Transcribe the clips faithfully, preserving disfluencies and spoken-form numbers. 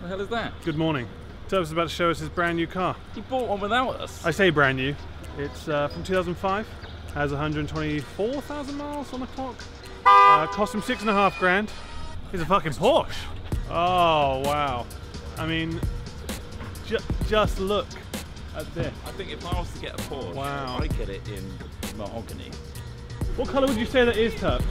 What the hell is that? Good morning. Turb's about to show us his brand new car. He bought one without us. I say brand new. It's uh, from two thousand five. Has one hundred twenty-four thousand miles on the clock. Uh, cost him six and a half grand. He's a fucking Porsche. Oh wow. I mean, ju just look at this. I think if I was to get a Porsche, wow. I'd get it in mahogany. What colour would you say that is, Turp?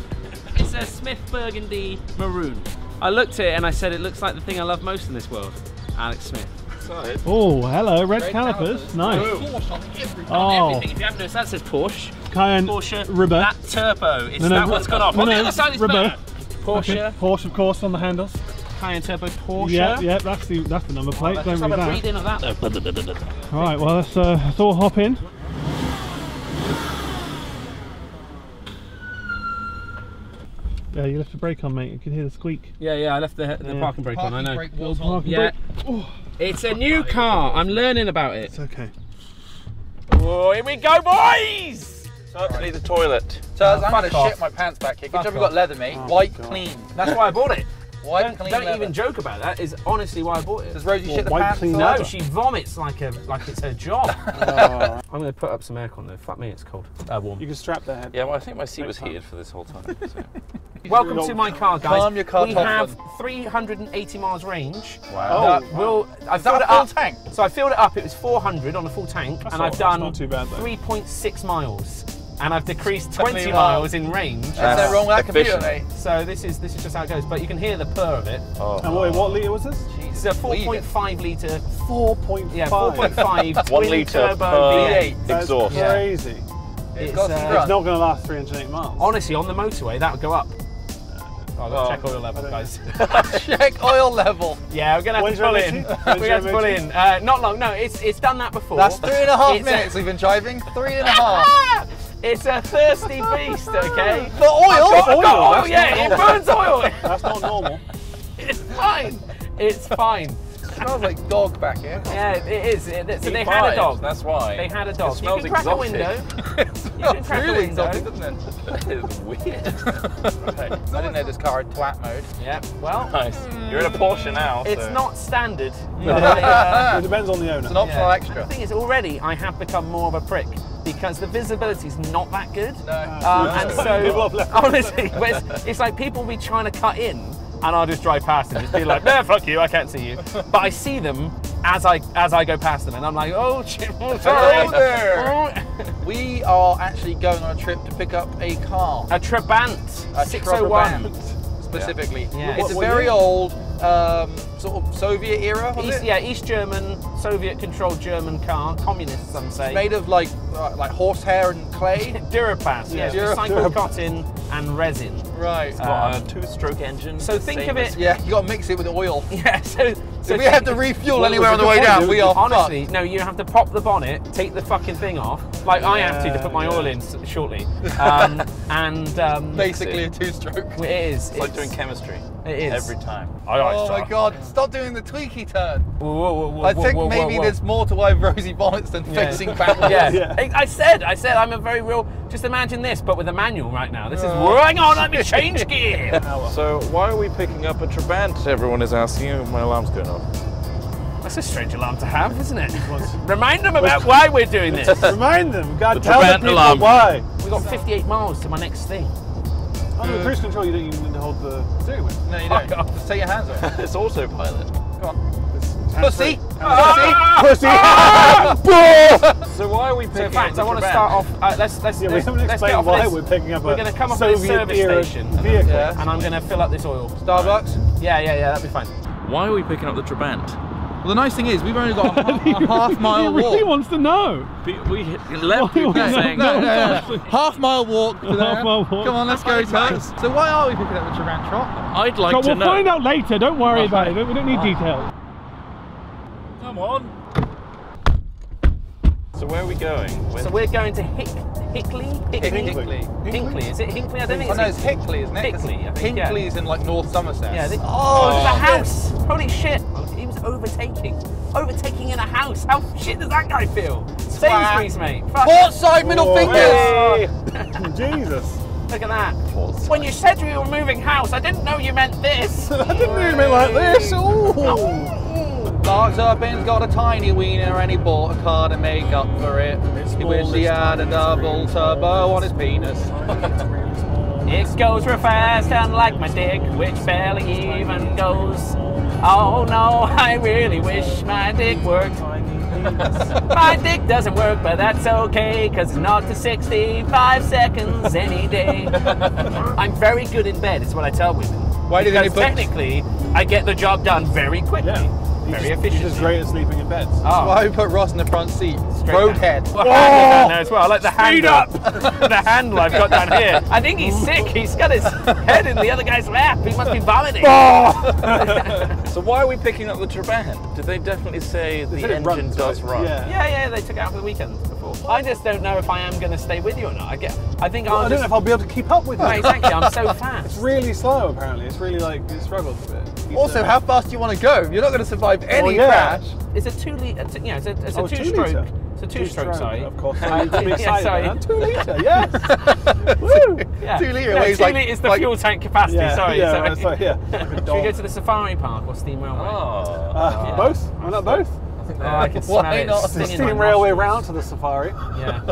It's a Smith Burgundy Maroon. I looked at it and I said it looks like the thing I love most in this world, Alex Smith. Sorry. Oh, hello, red, red calipers. calipers. Nice. Porsche on everything. Oh. Everything. If you haven't noticed, that says Porsche. Cayenne. Porsche. Ribot. That turbo. It's no, no, that what's gone off. No, on the other side is Porsche. Okay. Porsche, of course, on the handles. Cayenne turbo Porsche. Yeah, yeah, that's the that's the number plate. Oh, don't read that. Read in of that though. All right, well, let's uh, let's all hop in. Yeah, you left the brake on, mate. You can hear the squeak. Yeah, yeah, I left the, the yeah. parking brake on. I know. Brake was on. Yeah. Oh. It's a new car. I'm learning about it. It's okay. Oh, here we go, boys! Turns right. Need the toilet. Turns, I'm going to shit my pants back here. Good job you got leather, mate. Oh, white, clean. That's why I bought it. White, don't, clean. Don't leather. Even joke about that. Is honestly why I bought it. Does Rosie well, shit the pants? No, she vomits like a like it's her job. Oh. I'm going to put up some aircon though. Fuck me, it's cold. Uh, warm. You can strap that head. Yeah, well, I think my seat was heated for this whole time. So. Welcome to my car, guys. Calm your car, we have three hundred eighty miles range. Wow. Oh, we'll, wow. I filled it up. Tank? So I filled it up. It was four hundred on a full tank, that's and not, I've done three point six miles, and I've decreased twenty miles in range. Is that wrong with that computer, mate? So this is this is just how it goes. But you can hear the purr of it. Oh. And what, what litre was this? It's a four point five litre. four point five. Yeah, four point five. One litre V eight exhaust. That's crazy. It's, it's, uh, it's not going to last three hundred eight miles. Honestly, on the motorway, that would go up. Oh, I've got to check oil level, guys. Check oil level. Yeah, we're gonna have to pull in. We're gonna have to pull in. Uh, not long. No, it's it's done that before. That's three and a half minutes we've been driving. Three and a half. It's a thirsty beast, okay? The oil. It's oil. Oh yeah, it burns oil. That's not normal. It's fine. It's fine. It smells like dog back here. Yeah, it is. It, it, so they had a dog. That's why. They had a dog. It smells you can crack exotic. A window. It smells really exotic, doesn't it? That is weird. Okay. I didn't know this car had twat mode. Yeah, well. Nice. You're in a Porsche now. It's so. Not standard. No. Uh, it depends on the owner. It's an optional yeah. extra. And the thing is, already I have become more of a prick. Because the visibility's not that good. No. Um, no. And so, honestly, it's, it's like people will be trying to cut in. And I'll just drive past them, just be like, no, fuck you, I can't see you. But I see them as I as I go past them, and I'm like, oh, shit, what's up there? We are actually going on a trip to pick up a car. A Trabant a six oh one. Trabant, specifically. Yeah. Yeah. It's what, a very old, um, sort of Soviet era, was East, it? Yeah, East German, Soviet-controlled German car, communist, some say. It's made of, like, uh, like horsehair and clay. Durapass, yeah, yeah. Recycled cotton and resin. Right. It's got um, a two-stroke engine. So think of it. Yeah, you got to mix it with oil. Yeah. So, so if we have to refuel anywhere on the way down, we are fucked. Honestly, no, you have to pop the bonnet, take the fucking thing off, like yeah, I have to to put my yeah. oil in shortly. Um, and um, basically a two-stroke. It is. It's, it's like doing chemistry. It is every time. I always oh try. My god! Stop doing the tweaky turn. Whoa, whoa, whoa, whoa, I think whoa, whoa, maybe whoa. There's more to why Rosie bonnets than yeah. facing backwards. Yeah. yeah. I said, I said, I'm a very real. Just imagine this, but with a manual right now. This is. Uh, hang on, let me change gear. So why are we picking up a Trabant? Everyone is asking you. My alarm's going off. That's a strange alarm to have, isn't it? Remind them about why we're doing this. Remind them. God, the tell Trabant the people alarm. Why. We got fifty-eight miles to my next thing. Under uh, cruise control, you don't even need to hold the steering wheel. No, you don't. Oh, just take your hands off. It's autopilot. Come on. Pussy! Pussy! Ah! Pussy! Ah! So why are we picking so in fact, up I want to start off. Uh, let's let's, yeah, let's, let's get off why this. We're picking up. We're going to come off this service station, vehicle. Yeah. And I'm going to fill up this oil. Starbucks? Yeah, yeah, yeah. That'd be fine. Why are we picking up the Trabant? Well, the nice thing is, we've only got a, half, a half mile walk. He really wants to know. We, we left people no, saying, no, no, no, no. Half mile walk to there. Walk. Come on, let's go, Tugs. So why are we picking up the Trabant, Trot? I'd like so to we'll know. We'll find out later. Don't worry right. about it. We don't need right. details. Come on. So where are we going? Where so we're going to Hick, Hinckley? Hinckley? Hinckley. Hinckley. Hinckley. Is it Hinckley? I don't think oh, it's no, it's Hinckley, isn't it? Hinckley, I think, Hinckley's yeah. in, like, North Somerset. Yeah, they, oh, oh, the house. Yes. Holy shit. Overtaking, overtaking in a house. How shit does that guy feel? Sainsbury's, mate. Port side middle oh, fingers. Hey. Jesus. Look at that. What's when you said we were moving house, I didn't know you meant this. I didn't know you meant like this. Oh. Mark's up and's got a tiny wiener and he bought a car to make up for it. It's he wished he had a double really turbo small. on his penis. It goes real fast and like my dick, which barely even goes. Oh no, I really wish my dick worked. My dick doesn't work, but that's okay, because it's not to sixty-five seconds any day. I'm very good in bed, is what I tell women. Why do they put... technically, I get the job done very quickly. Yeah. Very efficient. You're just great at sleeping in bed. Oh. That's why we put Ross in the front seat. Roadhead. Well, I as well. I like the Speed handle. up! The handle I've got down here. I think he's sick. He's got his head in the other guy's lap. He must be vomiting. Oh. So why are we picking up the Trabant? Did they definitely say they the engine runs, does right? run? Yeah. yeah, yeah, they took it out for the weekend before. I just don't know if I am going to stay with you or not. I get. I think well, I'll I don't just... know if I'll be able to keep up with you. Right, exactly. I'm so fast. It's really slow, apparently. It's really like, it struggles a bit. He's also, a... how fast do you want to go? You're not going to survive any well, yeah. crash. It's a two-litre, you know, it's a, it's a oh, two-stroke. Two It's a two-stroke, sorry. Of course, I need to be excited. Two-litre, yes! Woo! Yeah. Two-litre no, weighs two like... Two-litre is the like, fuel tank capacity, yeah, sorry. Yeah, sorry. sorry yeah. Like Should we go to the safari park or steam railway? Oh, uh, yeah. Both? Why not both? I think oh, I can smell Why it not? The steam railway round to the safari. Yeah.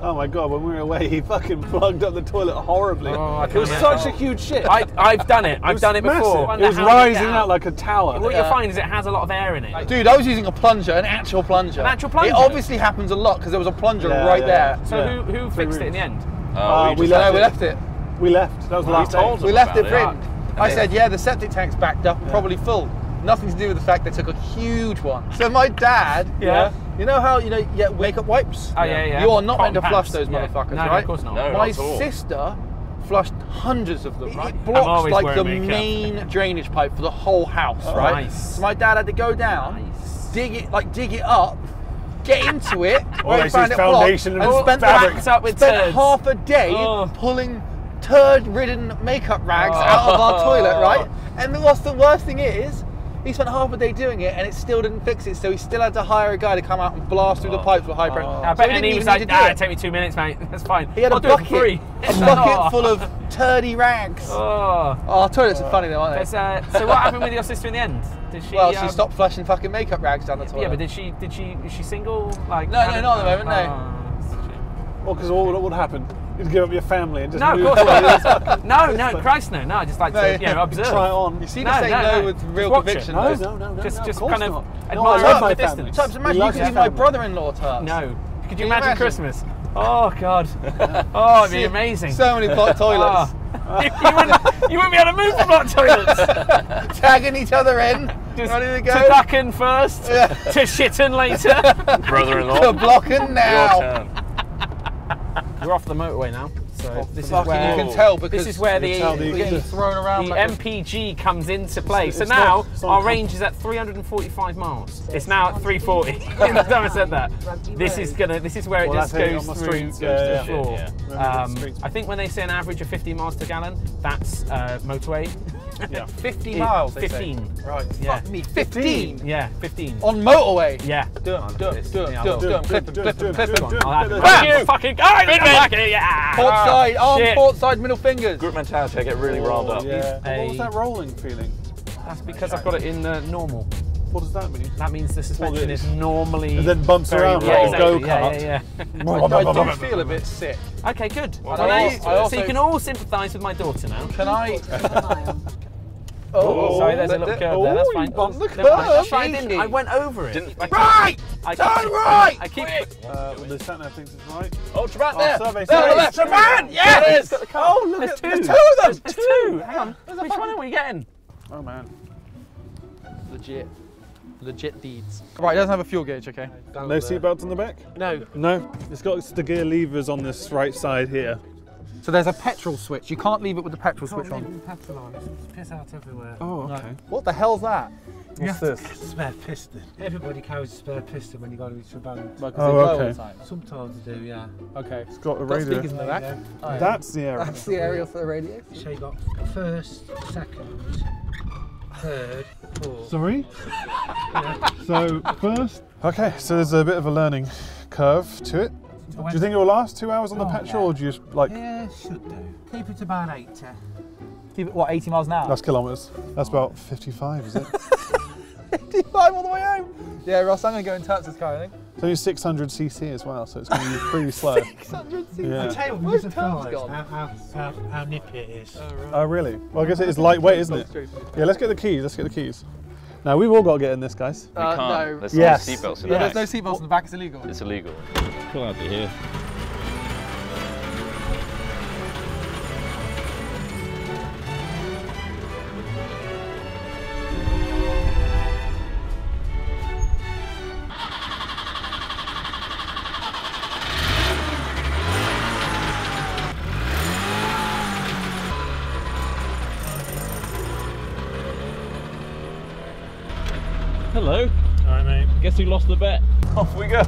Oh my God, when we were away, he fucking plugged up the toilet horribly. Oh, it was such a huge shit. I, I've done it. I've it done it before. It was rising out like a tower. What yeah. you'll find is it has a lot of air in it. Dude, I was using a plunger, an actual plunger. An actual plunger? It obviously happens a lot because there was a plunger yeah, right yeah. there. So yeah. who, who fixed it in the end? Uh, uh, we, left no, we left it. We left. That was the last time. We left it in. I said, yeah, the septic tank's backed up, yeah. probably full. Nothing to do with the fact they took a huge one. So my dad, yeah, you know how you know you get wake up wipes? Oh yeah, yeah. You are not meant to flush those yeah. motherfuckers, no, right? No, of course not. No, my not at all. sister flushed hundreds of them, right? It blocks like the makeup. main drainage pipe for the whole house, oh, right? Nice. So my dad had to go down, nice. dig it, like dig it up, get into it, where he found it blocked, and oh, spent, up with spent half a day oh. pulling turd-ridden makeup rags oh. out of our toilet, right? And what's the worst thing is, he spent half a day doing it and it still didn't fix it, so he still had to hire a guy to come out and blast through oh, the pipes with high pressure. Oh. I bet, so he and he was like, nah, it. take me two minutes, mate, that's fine. He had I'll a bucket, a bucket full of turdy rags. Oh, oh toilets oh. are funny though, aren't they? Uh, so what happened with your sister in the end? Did she, well, um, she stopped flushing fucking makeup rags down the toilet. Yeah, but did she, did she, is she single? Like, no, no, not at the moment, no. Oh, because well, what would happen? You'd give up your family and just no, move of course No, no, Christ no, no, I just like to, no, you know, observe. Try on. You seem to no, say no, no, no with real conviction. No, no, no, no, Just, no, just kind of not. admire no, I love my family. Tubbs, imagine you could be my brother-in-law, Tubbs. No. Could you, you imagine, imagine Christmas? Oh, God. Oh, it'd be See, amazing. So many block toilets. Oh. you, you, wouldn't, you wouldn't be able to move the block toilets. Tagging each other in. Just ready to go. To ducking first, yeah. to shitting later. Brother-in-law. To blocking now. We're off the motorway now, so oh, this is where you can tell because this is where the, the, the thrown around the like M P G comes into play. It's, it's so now not, our range is at three hundred forty-five miles. It's now at three forty. Never no, said that. This is gonna. This is where well, it just goes through, streets, goes yeah, to the floor. Yeah, yeah. Um, the I think when they say an average of fifteen miles per gallon, that's uh, motorway. Yeah, fifty miles. fifteen. Right. Yeah. Fuck me. fifteen. Yeah. fifteen. On motorway. Yeah. Do it. Do it. Do it. Do it. Clip him. Clip him. Clip him. Thank you. Fucking. All right. Back here. Yeah. Port side. Arm. Port side. Middle fingers. Group mentality. I get really riled up. What was that rolling feeling? That's because I've got it in normal. What does that mean? That means the suspension is normally. And then bumps around like a go kart. Yeah. I do feel a bit sick. Okay. Good. So you can all sympathise with my daughter now. Can I? Oh, oh, sorry, there's a little curve there, that's fine. Oh, the curve. That's fine. I, didn't. I went over it. Didn't. I right! I Turn keep, right! I keep... Uh, well, the centre thinks it's right. Oh, Trabant there! Oh, survey, survey. There Trabant! Yes! Got the car. Oh, look there's at two. There's two of them! There's two! Hang on, which one are we getting? Oh, man. Legit. Legit deeds. Right, it doesn't have a fuel gauge, okay? Down no seatbelts on the back? No. No? It's got the gear levers on this right side here. So there's a petrol switch. You can't leave it with the petrol switch on. Can't leave it with the petrol on. It's piss out everywhere. Oh, okay. No. What the hell's that? What's this? Spare piston. Everybody carries a spare piston when you go to each Trabant. Like, oh, okay. Sometimes they do, yeah. Okay. It's got a radio. Got in the back. Oh, yeah. That's the aerial. That's the aerial for the radio. So you got first, second, third, fourth. Sorry? Yeah. So first. Okay, so there's a bit of a learning curve to it. Do you think it will last two hours on oh, the petrol, yeah. or do you just like? Yeah, should do. Keep it about eighty. Keep it what, eighty miles an hour? That's kilometres. That's about fifty-five, is it? fifty-five all the way home. Yeah, Ross, I'm going to go and touch this car, I think. So it's six hundred c c as well, so it's going to be pretty slow. six hundred c c? Yeah. I tell you, where's the car gone? How, how, how nippy it is. Oh, right. Oh, really? Well, I guess it is lightweight, isn't it? Yeah, let's get the keys, let's get the keys. Now, we've all got to get in this, guys. We uh, can't. No. There's yes. no seatbelts in the yeah, back. There's no seatbelts in the back, it's illegal. It's illegal. Cool out of here. Hello. Alright mate. Guess who lost the bet? Off we go.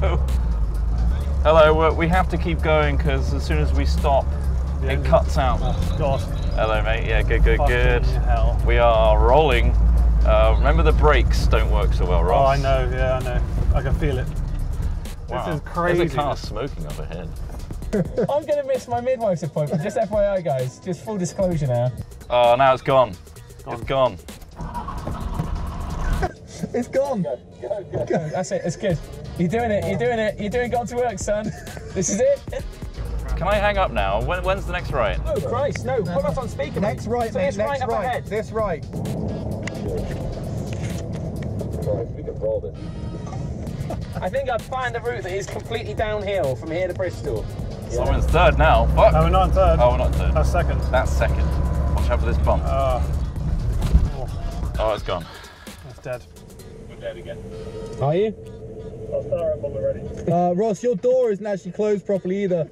Hello, we have to keep going because as soon as we stop, yeah, it cuts out. Oh, God. Hello mate, yeah, good, good, good. Hell. We are rolling. Uh, remember the brakes don't work so well, Ross. Oh, I know, yeah, I know. I can feel it. Wow. This is crazy. There's a car smoking overhead. I'm going to miss my midwife's appointment, just F Y I guys. Just full disclosure now. Oh, now it's gone. gone. It's gone. It's gone. Go, go, go. Go. That's it, it's good. You're doing it, you're doing it, you're doing Gone to Work, son. This is it. Can I hang up now? When, when's the next right? Oh, Christ, no. Put us on speaker, mate. Next right, so mate. Next right, up right. Ahead. This right. We can roll this. I think I've found a route that is completely downhill from here to Bristol. Yeah. Someone's third now. Fuck. No, we're not in third. Oh, we're not in third. That's second. That's second. Watch out for this bump. Uh, oh. oh, it's gone. It's dead. Dead again. Are you? I'll start up on the ready. Uh, Ross, your door isn't actually closed properly either.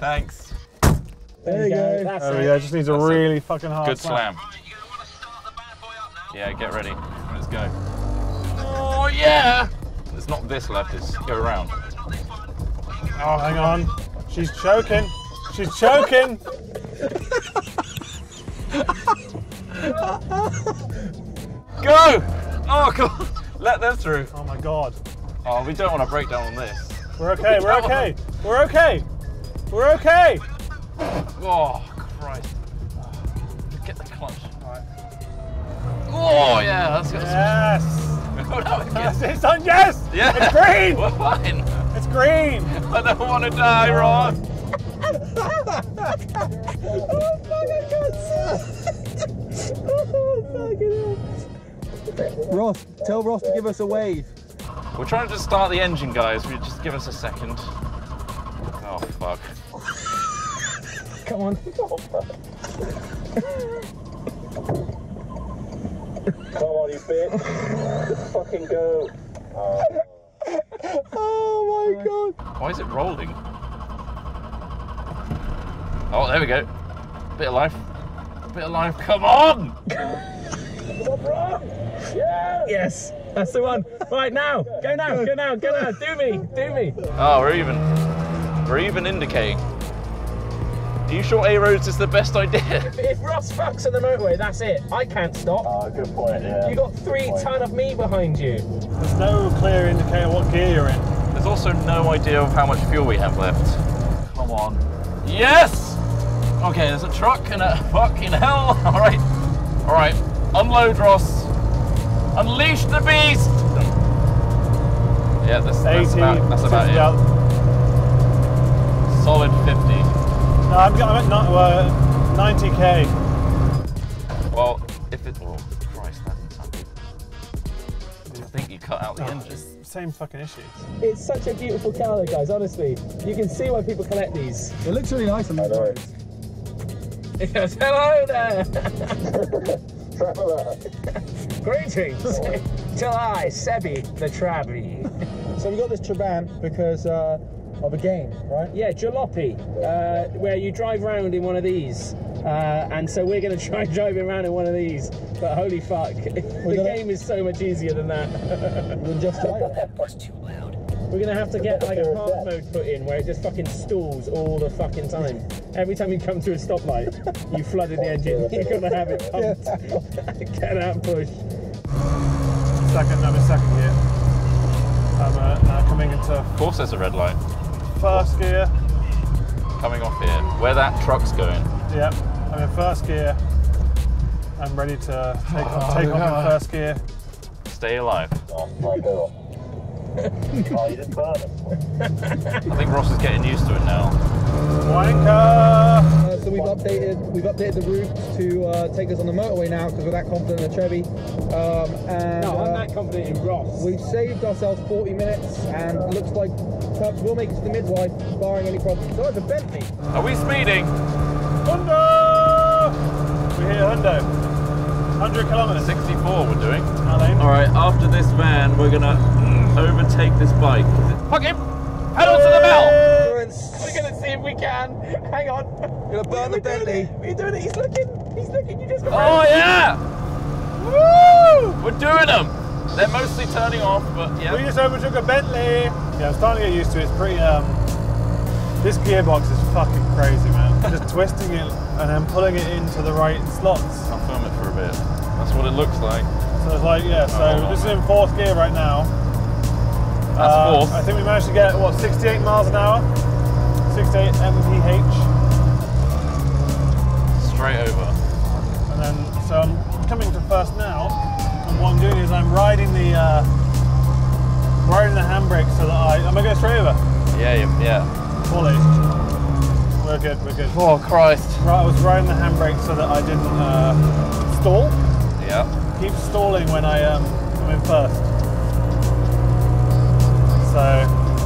Thanks. There you go. That's there we go. It just needs That's a really it. fucking hard Good slam. slam. Right, you're gonna want to start the bad boy up now. Yeah, get ready. Let's go. Oh, yeah! It's not this left, it's go around. Oh, hang on. She's choking. She's choking. Go! Oh God! Let them through. Oh my God! Oh, we don't want to break down on this. We're okay. We're okay. We're okay. We're okay. Oh Christ! Get the clutch. All right. Oh yeah, that's got yes. Some... Oh, no, it's, it's on yes. Yeah. It's green. We're fine. It's green. I don't want to die, Ron. Oh fuck! I can't see. Ross, tell Ross to give us a wave. We're trying to just start the engine, guys. Will you just give us a second? Oh, fuck. Come on. Oh, fuck. Come on, you bitch. Just fucking go. Oh. Oh, my God. Why is it rolling? Oh, there we go. Bit of life. Bit of life. Come on! Yes. Yes, that's the one. Right now, go now, go now, go now. Do me, do me. Oh, we're even. We're even indicating. Are you sure A-Roads is the best idea? If, if Ross fucks on the motorway, that's it. I can't stop. Oh, good point, yeah. You got three ton of me behind you. There's no clear indicator what gear you're in. There's also no idea of how much fuel we have left. Come on. Yes! Okay, there's a truck and a fucking hell. All right, all right. Unload, Ross. Unleash the beast. Yeah, that's, that's about, that's about it. Out. Solid fifty. No, I'm, I'm at not, uh, ninety K. Well, if it, oh Christ, that's something. I think you cut out the oh, engine. Same fucking issues. It's such a beautiful car, though, guys. Honestly, you can see why people collect these. It looks really nice on the road. Yes, hello there! Traveller! Greetings! Till I, Sebi the Trabby. So we got this Trabant because uh, of a game, right? Yeah, Jalopy, uh, where you drive around in one of these. Uh, and so we're going to try driving around in one of these, but holy fuck, we're the game is so much easier than that. We're just like, that was too loud. We're going to have to get like a hard mode put in where it just fucking stalls all the fucking time. Every time you come through a stoplight, you flooded the engine. You're going to have it pumped. Get out, push. Second, another second here. I'm uh, now coming into... Of course there's a red light. First gear. Coming off here, where that truck's going. Yep, I'm in first gear. I'm ready to take off, take oh, off no. in first gear. Stay alive. Oh my God. Oh, you didn't burn it. I think Ross is getting used to it now. Wanker! Uh, so we've updated, we've updated the route to uh, take us on the motorway now because we're that confident in the Trevi. Um, and, no, I'm uh, that confident in Ross. We've saved ourselves forty minutes and it looks like perhaps we'll make it to the midwife, barring any problems. So it's a Bentley. Are we speeding? Hundo! We hear Hundo. one hundred kilometres. sixty-four we're doing. Alright, after this van, we're going to overtake this bike. Fuck him! Pedal to the bell! We're going to see if we can. Hang on. We're going to burn the Bentley. We're doing it. He's looking. He's looking. You just got Oh, ready. Yeah! Woo! We're doing them. They're mostly turning off, but yeah. We just overtook a Bentley. Yeah, I'm starting to get used to it. It's pretty, um... this gearbox is fucking crazy, man. Just twisting it and then pulling it into the right slots. I'll film it for a bit. That's what it looks like. So it's like, yeah, so oh, this on, is man. in fourth gear right now. That's uh, fourth. I think we managed to get, what, sixty-eight miles an hour? sixty-eight M P H. Straight over. And then, so I'm coming to first now. And what I'm doing is I'm riding the, uh, riding the handbrake so that I, am I going straight over? Yeah, yeah, yeah. Fully. We're good, we're good. Oh, Christ. Right, I was riding the handbrake so that I didn't uh, stall. Yeah. Keep stalling when I, um, I'm in first. So.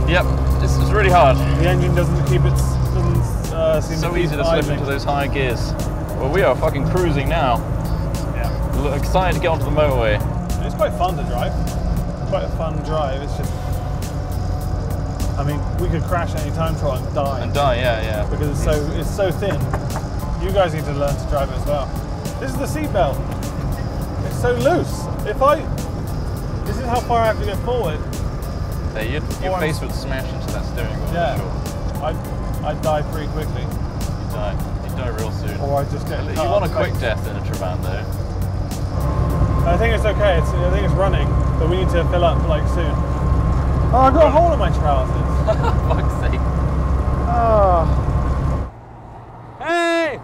Yep, this is really hard. The engine doesn't keep its, doesn't uh, seem so to easy to slip into those high gears. Well, we are fucking cruising now. Yeah. Look, excited to get onto the motorway. It's quite fun to drive. It's quite a fun drive, it's just... I mean, we could crash any time trial and die. And die, yeah, yeah. Because it's so it's so thin. You guys need to learn to drive it as well. This is the seatbelt. It's so loose. If I, this is how far I have to get forward. Yeah, your, your face would smash into that steering wheel. Yeah, sure. I I die pretty quickly. You die. You die real soon. Or I just get. You want a quick death in a Trabant though. I think it's okay. It's, I think it's running, but we need to fill up like soon. Oh, I got a hole in my trousers. Fuck's sake. Oh. Hey!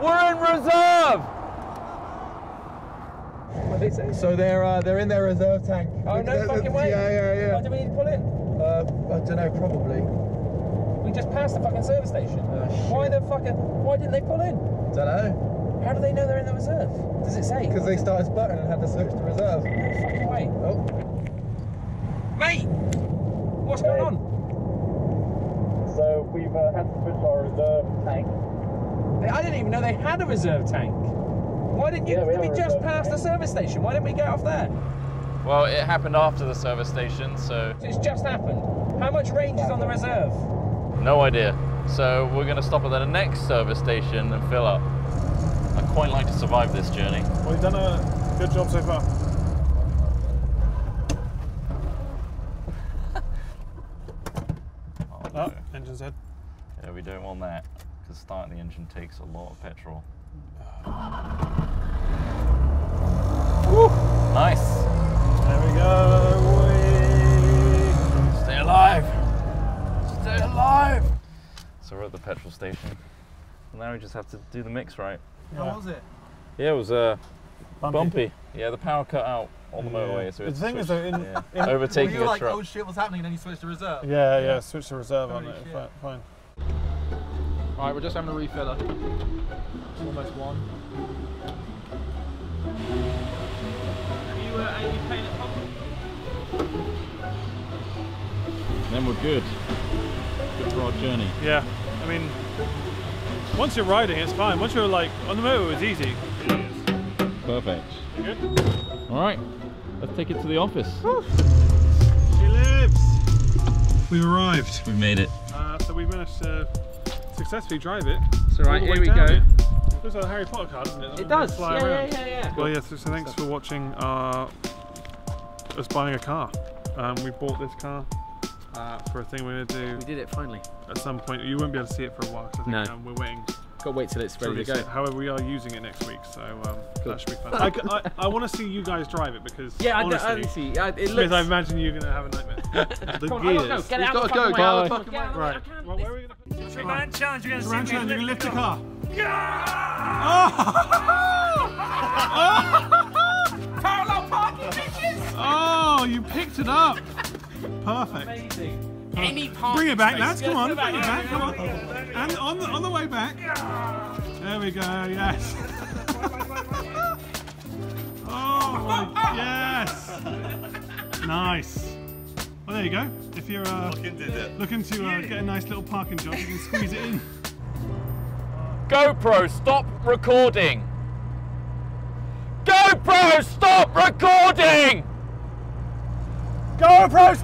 We're in reserve! What did they say? So they're, uh, they're in their reserve tank. Oh, no they're, fucking way! Yeah, yeah, yeah. Oh, do we need to pull it? Uh, I don't know, probably. We just passed the fucking service station. Oh, shit. Why the fucking... Why didn't they pull in? Don't know. How do they know they're in the reserve? Does it say? Because they started spurting and had to search the reserve. No fucking way. Oh. Mate! What's hey. going on? So we've uh, had to switch our reserve tank. I didn't even know they had a reserve tank. Why didn't you? Yeah, we, we just passed tank. the service station. Why didn't we get off there? Well, it happened after the service station, so... so it's just happened. How much range is on the reserve? No idea. So we're going to stop at the next service station and fill up. I'd quite like to survive this journey. Well, you've done a good job so far. Oh, no. Oh, engine's head. Yeah, we don't want that, because starting the engine takes a lot of petrol. Woo! Nice! There we go! Whee. Stay alive! Stay alive! So we're at the petrol station. Now we just have to do the mix right. How yeah. was it? Yeah, it was uh, bumpy. bumpy. Yeah, the power cut out on the yeah. motorway. So the thing switch, is, though, in, yeah. in, overtaking well, you were a like, truck. Oh shit, what's happening? And then you switched to reserve. Yeah, yeah, yeah switched to reserve Holy on it. Shit. Fine. All right, we're just having a refiller. Almost one. Are you, uh, are you paying at top? Then we're good. Good for our journey. Yeah, I mean. Once you're riding, it's fine. Once you're like on the motor, it's easy. Perfect. Good. All right, let's take it to the office. Woo. She lives. We've arrived. We made it. Uh, so we managed to successfully drive it. So right, here we go. It looks like a Harry Potter car, doesn't it? It does. Yeah, yeah, yeah, yeah. Well, yeah. So, so thanks for watching. Our, us buying a car. Um, we bought this car. Uh, for a thing we're going to do. We did it finally. At some point. You won't be able to see it for a while because I think no. um, we're waiting Got to wait till it's ready to go. However, we are using it next week, so um, cool. That should be fun. I, I, I want to see you guys drive it because yeah, honestly, I, I see. I, it looks... I imagine you're gonna have a nightmare. The on, gears. Go. Get out, go. Way. Get out of the fucking way. Right. Well, where are we gonna? Trabant challenge. You're gonna see me lift, lift the car. Parallel parking, bitches. Oh, you picked it up. Perfect. Amazing. Any part bring it back, lads. Come on, bring it back. Come on. And on the, on the way back. There we go. Yes. Oh my, yes. Nice. Well, there you go. If you're uh, looking to uh, get a nice little parking job, you can squeeze it in. GoPro, stop recording. GoPro, stop recording. GoPro, stop.